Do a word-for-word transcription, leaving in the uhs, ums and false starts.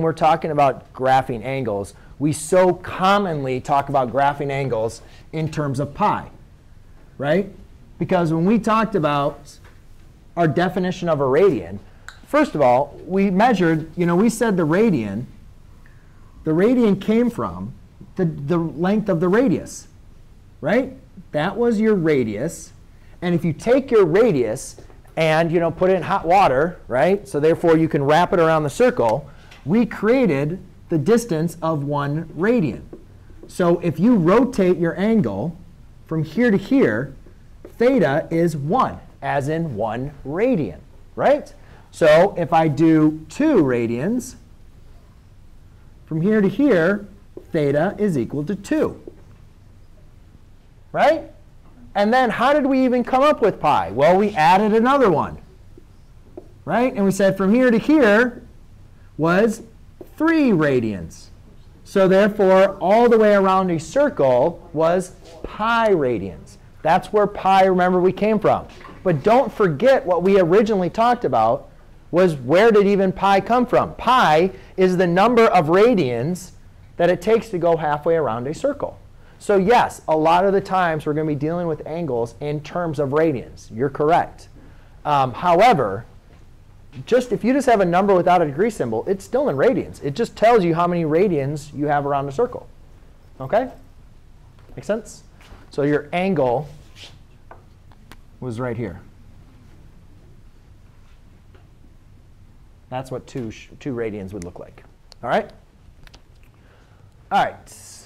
when we're talking about graphing angles, we so commonly talk about graphing angles in terms of pi, right? Because when we talked about our definition of a radian, first of all, we measured, you know, we said the radian, the radian came from the, the length of the radius, right? That was your radius. And if you take your radius and, you know, put it in hot water, right? So therefore, you can wrap it around the circle. We created the distance of one radian. So if you rotate your angle from here to here, theta is one, as in one radian, right? So if I do two radians from here to here, theta is equal to two, right? And then how did we even come up with pi? Well, we added another one, right? And we said from here to here was three radians. So therefore, all the way around a circle was pi radians. That's where pi, remember, we came from. But don't forget what we originally talked about was where did even pi come from? Pi is the number of radians that it takes to go halfway around a circle. So yes, a lot of the times we're going to be dealing with angles in terms of radians. You're correct. Um, however, just if you just have a number without a degree symbol, it's still in radians. It just tells you how many radians you have around a circle. OK? Make sense? So your angle was right here. That's what two, sh two radians would look like. All right? All right.